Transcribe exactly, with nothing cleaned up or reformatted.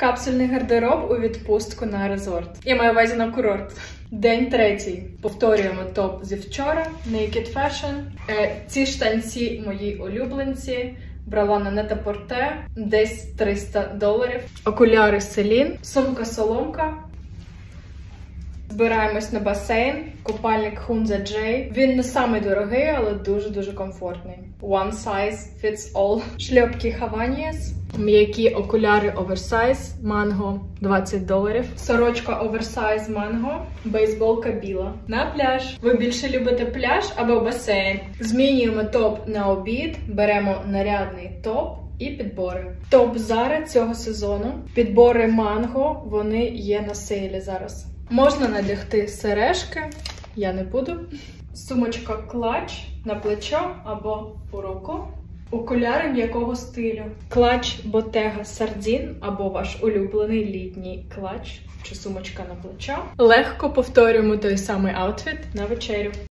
Капсульний гардероб у відпустку на резорт. Я маю увазі на курорт. День третій. Повторюємо топ зі вчора. Naked Fashion. Е, ці штанці мої улюбленці. Брала на Net-a-Porter. Десь триста доларів. Окуляри Celine. Сумка-соломка. Збираємось на басейн. Купальник Hunza J. Він не самий дорогий, але дуже-дуже комфортний. One size fits all. Шльопки Havanias. М'які окуляри оверсайз Mango двадцять доларів. Сорочка оверсайз Mango. Бейсболка біла. На пляж. Ви більше любите пляж або басейн? Змінюємо топ на обід. Беремо нарядний топ і підбори. Топ Zara цього сезону. Підбори Mango, вони є на сейлі зараз. Можна надягти сережки. Я не буду. Сумочка клач на плечо або по руку. Окуляри м'якого стилю. Клач, ботега, сардін або ваш улюблений літній клач чи сумочка на плечо. Легко повторюємо той самий аутфіт на вечерю.